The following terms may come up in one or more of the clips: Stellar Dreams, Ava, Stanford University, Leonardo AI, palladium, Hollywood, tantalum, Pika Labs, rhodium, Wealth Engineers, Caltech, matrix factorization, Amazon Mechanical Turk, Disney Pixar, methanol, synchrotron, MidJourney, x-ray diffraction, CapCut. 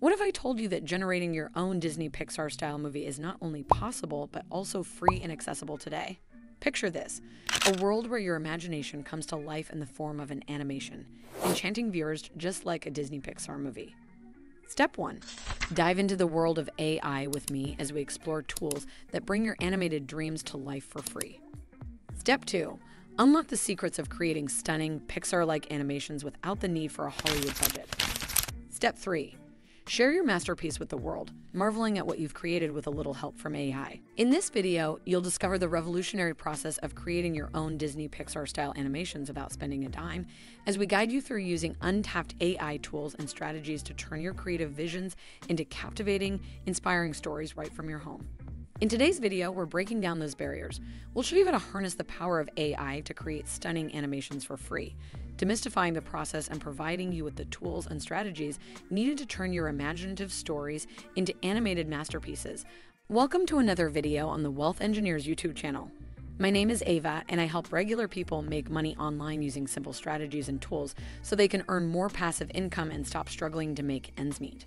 What if I told you that generating your own Disney Pixar style movie is not only possible, but also free and accessible today? Picture this, a world where your imagination comes to life in the form of an animation, enchanting viewers just like a Disney Pixar movie. Step 1. Dive into the world of AI with me as we explore tools that bring your animated dreams to life for free. Step 2. Unlock the secrets of creating stunning, Pixar-like animations without the need for a Hollywood budget. Step 3. Share your masterpiece with the world, marveling at what you've created with a little help from AI. In this video, you'll discover the revolutionary process of creating your own Disney Pixar-style animations without spending a dime, as we guide you through using untapped AI tools and strategies to turn your creative visions into captivating, inspiring stories right from your home. In today's video, we're breaking down those barriers. We'll show you how to harness the power of AI to create stunning animations for free, demystifying the process and providing you with the tools and strategies needed to turn your imaginative stories into animated masterpieces. Welcome to another video on the Wealth Engineers YouTube channel. My name is Ava, and I help regular people make money online using simple strategies and tools so they can earn more passive income and stop struggling to make ends meet.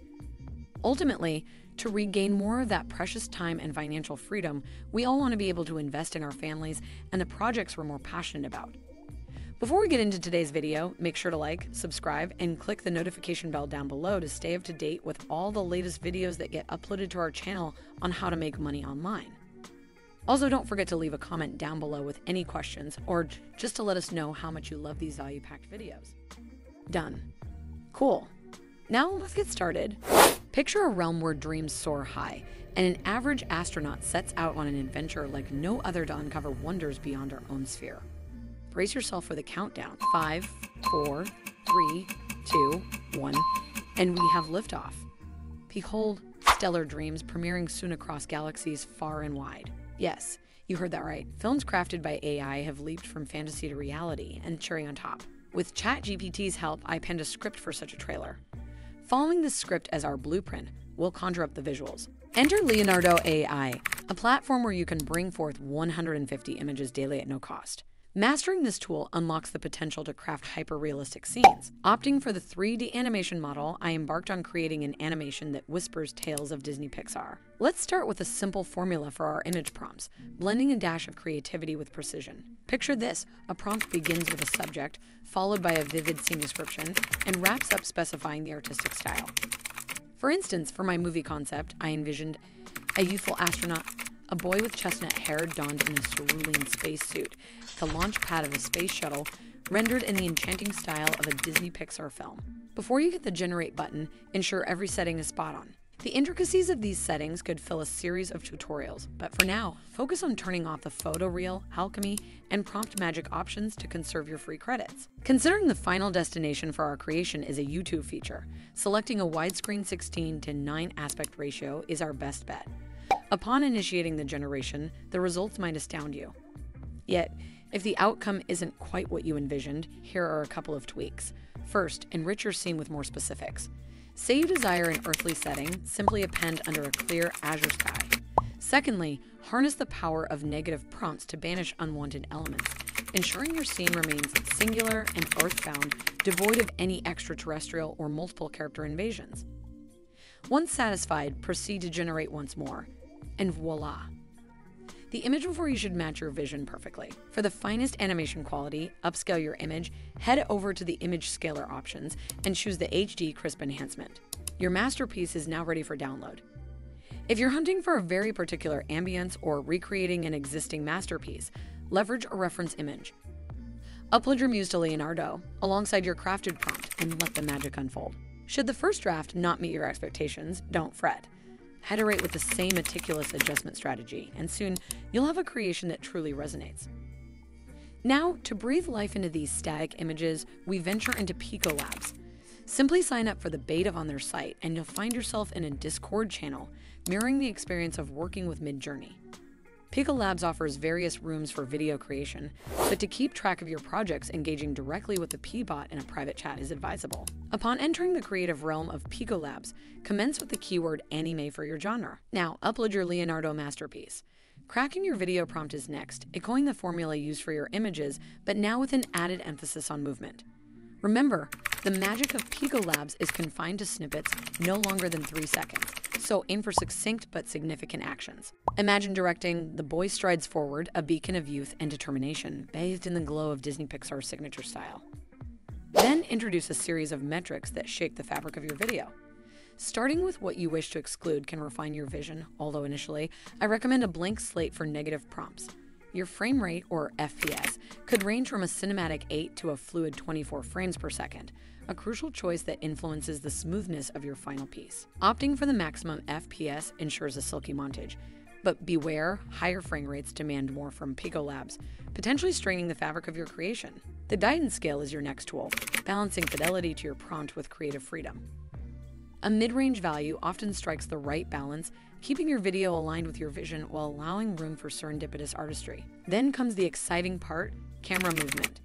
Ultimately, to regain more of that precious time and financial freedom, we all want to be able to invest in our families and the projects we're more passionate about. Before we get into today's video, make sure to like, subscribe, and click the notification bell down below to stay up to date with all the latest videos that get uploaded to our channel on how to make money online. Also, don't forget to leave a comment down below with any questions or just to let us know how much you love these value-packed videos. Done. Cool. Now let's get started. Picture a realm where dreams soar high, and an average astronaut sets out on an adventure like no other to uncover wonders beyond our own sphere. Brace yourself for the countdown, 5, 4, 3, 2, 1, and we have liftoff. Behold, Stellar Dreams, premiering soon across galaxies far and wide. Yes, you heard that right. Films crafted by AI have leaped from fantasy to reality, and cherry on top. With ChatGPT's help, I penned a script for such a trailer. Following this script as our blueprint, we'll conjure up the visuals. Enter Leonardo AI, a platform where you can bring forth 150 images daily at no cost. Mastering this tool unlocks the potential to craft hyper-realistic scenes. Opting for the 3D animation model, I embarked on creating an animation that whispers tales of Disney Pixar. Let's start with a simple formula for our image prompts, blending a dash of creativity with precision. Picture this, a prompt begins with a subject, followed by a vivid scene description, and wraps up specifying the artistic style. For instance, for my movie concept, I envisioned a youthful astronaut, a boy with chestnut hair donned in a cerulean spacesuit, the launch pad of a space shuttle, rendered in the enchanting style of a Disney Pixar film. Before you hit the generate button, ensure every setting is spot on. The intricacies of these settings could fill a series of tutorials, but for now, focus on turning off the photo reel, alchemy, and prompt magic options to conserve your free credits. Considering the final destination for our creation is a YouTube feature, selecting a widescreen 16:9 aspect ratio is our best bet. Upon initiating the generation, the results might astound you. Yet, if the outcome isn't quite what you envisioned, here are a couple of tweaks. First, enrich your scene with more specifics. Say you desire an earthly setting, simply append under a clear azure sky. Secondly, harness the power of negative prompts to banish unwanted elements, ensuring your scene remains singular and earthbound, devoid of any extraterrestrial or multiple character invasions. Once satisfied, proceed to generate once more. And voila! The image before you should match your vision perfectly. For the finest animation quality, upscale your image, head over to the image scaler options, and choose the HD crisp enhancement. Your masterpiece is now ready for download. If you're hunting for a very particular ambience or recreating an existing masterpiece, leverage a reference image. Upload your muse to Leonardo alongside your crafted prompt and let the magic unfold. Should the first draft not meet your expectations, don't fret. Iterate with the same meticulous adjustment strategy, and soon you'll have a creation that truly resonates. Now, to breathe life into these static images, we venture into Pika Labs. Simply sign up for the beta on their site, and you'll find yourself in a Discord channel, mirroring the experience of working with MidJourney. Pika Labs offers various rooms for video creation, but to keep track of your projects, engaging directly with the P-Bot in a private chat is advisable. Upon entering the creative realm of Pika Labs, commence with the keyword anime for your genre. Now, upload your Leonardo masterpiece. Cracking your video prompt is next, echoing the formula used for your images, but now with an added emphasis on movement. Remember, the magic of Pika Labs is confined to snippets no longer than 3 seconds, so aim for succinct but significant actions. Imagine directing "The boy strides forward, a beacon of youth and determination, bathed in the glow of Disney Pixar's signature style." Then introduce a series of metrics that shake the fabric of your video. Starting with what you wish to exclude can refine your vision, although initially, I recommend a blank slate for negative prompts. Your frame rate, or FPS, could range from a cinematic 8 to a fluid 24 frames per second, a crucial choice that influences the smoothness of your final piece. Opting for the maximum FPS ensures a silky montage, but beware, higher frame rates demand more from Pika Labs, potentially straining the fabric of your creation. The guidance scale is your next tool, balancing fidelity to your prompt with creative freedom. A mid-range value often strikes the right balance, keeping your video aligned with your vision while allowing room for serendipitous artistry. Then comes the exciting part, camera movement.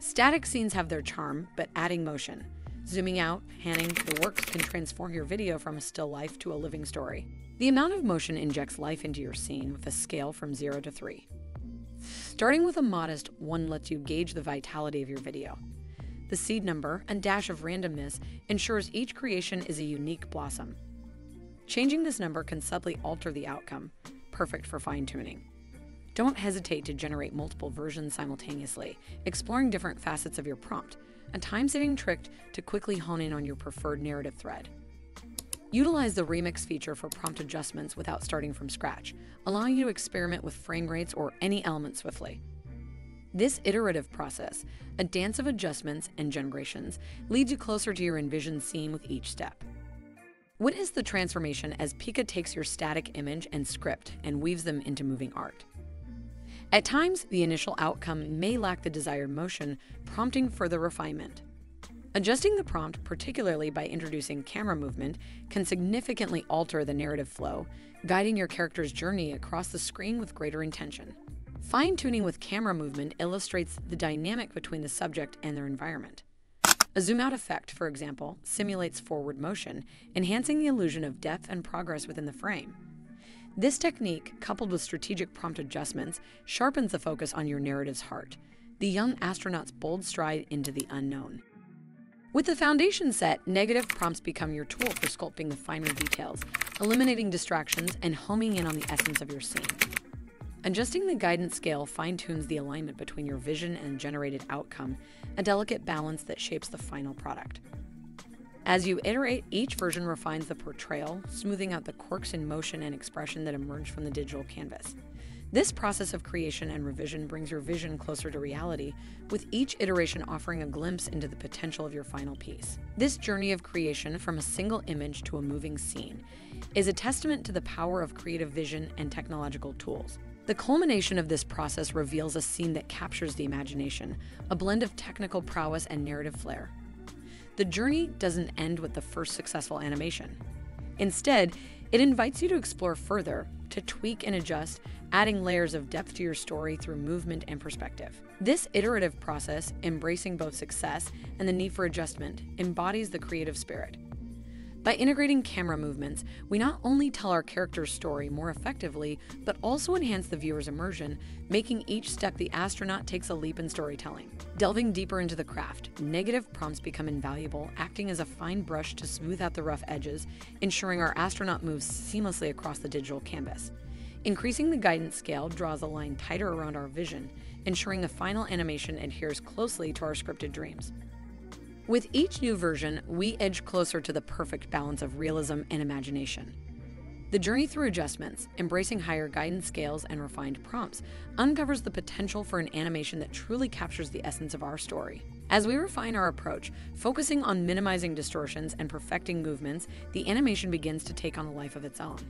Static scenes have their charm, but adding motion, zooming out, panning, the works can transform your video from a still life to a living story. The amount of motion injects life into your scene with a scale from 0 to 3. Starting with a modest one lets you gauge the vitality of your video. The seed number and dash of randomness ensures each creation is a unique blossom. Changing this number can subtly alter the outcome, perfect for fine-tuning. Don't hesitate to generate multiple versions simultaneously, exploring different facets of your prompt, a time-saving trick to quickly hone in on your preferred narrative thread. Utilize the remix feature for prompt adjustments without starting from scratch, allowing you to experiment with frame rates or any element swiftly. This iterative process, a dance of adjustments and generations, leads you closer to your envisioned scene with each step. Witness the transformation as Pika takes your static image and script and weaves them into moving art. At times, the initial outcome may lack the desired motion, prompting further refinement. Adjusting the prompt, particularly by introducing camera movement, can significantly alter the narrative flow, guiding your character's journey across the screen with greater intention. Fine-tuning with camera movement illustrates the dynamic between the subject and their environment. A zoom-out effect, for example, simulates forward motion, enhancing the illusion of depth and progress within the frame. This technique, coupled with strategic prompt adjustments, sharpens the focus on your narrative's heart, the young astronaut's bold stride into the unknown. With the foundation set, negative prompts become your tool for sculpting the finer details, eliminating distractions, and homing in on the essence of your scene. Adjusting the guidance scale fine-tunes the alignment between your vision and generated outcome, a delicate balance that shapes the final product. As you iterate, each version refines the portrayal, smoothing out the quirks in motion and expression that emerge from the digital canvas. This process of creation and revision brings your vision closer to reality, with each iteration offering a glimpse into the potential of your final piece. This journey of creation from a single image to a moving scene is a testament to the power of creative vision and technological tools. The culmination of this process reveals a scene that captures the imagination, a blend of technical prowess and narrative flair. The journey doesn't end with the first successful animation. Instead, it invites you to explore further, to tweak and adjust, adding layers of depth to your story through movement and perspective. This iterative process, embracing both success and the need for adjustment, embodies the creative spirit. By integrating camera movements, we not only tell our character's story more effectively, but also enhance the viewer's immersion, making each step the astronaut takes a leap in storytelling. Delving deeper into the craft, negative prompts become invaluable, acting as a fine brush to smooth out the rough edges, ensuring our astronaut moves seamlessly across the digital canvas. Increasing the guidance scale draws a line tighter around our vision, ensuring the final animation adheres closely to our scripted dreams. With each new version, we edge closer to the perfect balance of realism and imagination. The journey through adjustments, embracing higher guidance scales and refined prompts, uncovers the potential for an animation that truly captures the essence of our story. As we refine our approach, focusing on minimizing distortions and perfecting movements, the animation begins to take on a life of its own.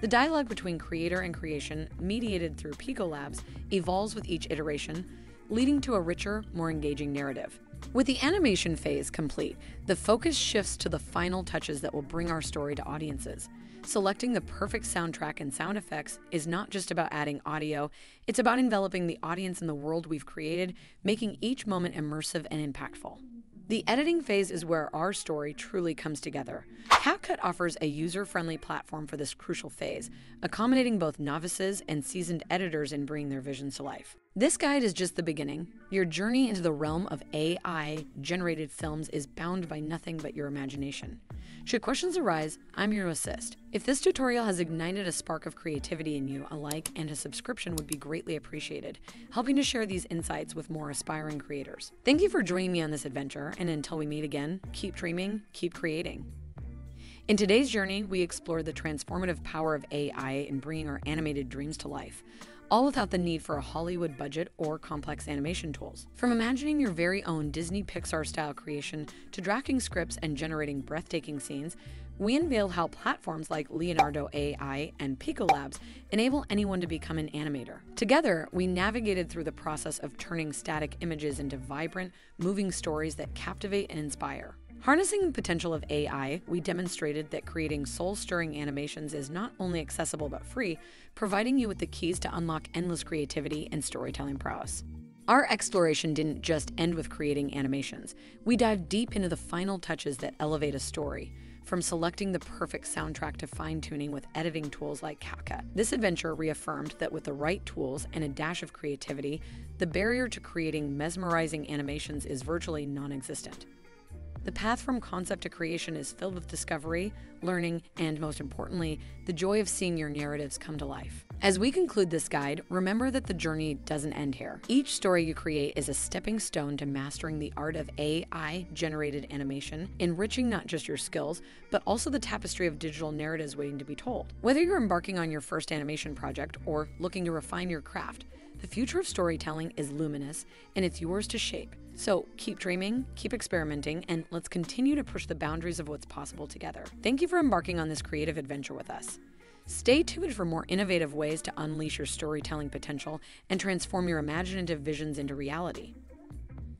The dialogue between creator and creation, mediated through Pika Labs, evolves with each iteration, leading to a richer, more engaging narrative. With the animation phase complete, the focus shifts to the final touches that will bring our story to audiences. Selecting the perfect soundtrack and sound effects is not just about adding audio, it's about enveloping the audience in the world we've created, making each moment immersive and impactful. The editing phase is where our story truly comes together. CapCut offers a user-friendly platform for this crucial phase, accommodating both novices and seasoned editors in bringing their visions to life. This guide is just the beginning. Your journey into the realm of AI-generated films is bound by nothing but your imagination. Should questions arise, I'm here to assist. If this tutorial has ignited a spark of creativity in you, a like and a subscription would be greatly appreciated, helping to share these insights with more aspiring creators. Thank you for joining me on this adventure, and until we meet again, keep dreaming, keep creating. In today's journey, we explored the transformative power of AI in bringing our animated dreams to life, all without the need for a Hollywood budget or complex animation tools. From imagining your very own Disney Pixar-style creation to drafting scripts and generating breathtaking scenes, we unveiled how platforms like Leonardo AI and Pika Labs enable anyone to become an animator. Together, we navigated through the process of turning static images into vibrant, moving stories that captivate and inspire. Harnessing the potential of AI, we demonstrated that creating soul-stirring animations is not only accessible but free, providing you with the keys to unlock endless creativity and storytelling prowess. Our exploration didn't just end with creating animations. We dived deep into the final touches that elevate a story, from selecting the perfect soundtrack to fine-tuning with editing tools like CapCut. This adventure reaffirmed that with the right tools and a dash of creativity, the barrier to creating mesmerizing animations is virtually non-existent. The path from concept to creation is filled with discovery, learning, and most importantly, the joy of seeing your narratives come to life. As we conclude this guide, remember that the journey doesn't end here. Each story you create is a stepping stone to mastering the art of AI-generated animation, enriching not just your skills, but also the tapestry of digital narratives waiting to be told. Whether you're embarking on your first animation project or looking to refine your craft, the future of storytelling is luminous, and it's yours to shape. So keep dreaming, keep experimenting, and let's continue to push the boundaries of what's possible together. Thank you for embarking on this creative adventure with us. Stay tuned for more innovative ways to unleash your storytelling potential and transform your imaginative visions into reality.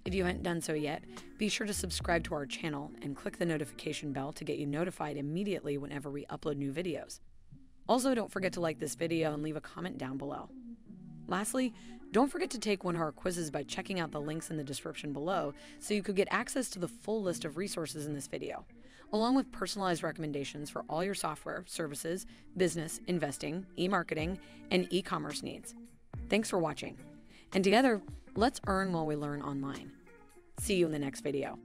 If you haven't done so yet, be sure to subscribe to our channel and click the notification bell to get you notified immediately whenever we upload new videos. Also, don't forget to like this video and leave a comment down below. Lastly, don't forget to take one of our quizzes by checking out the links in the description below so you could get access to the full list of resources in this video, along with personalized recommendations for all your software, services, business, investing, e-marketing, and e-commerce needs. Thanks for watching, and together, let's earn while we learn online. See you in the next video.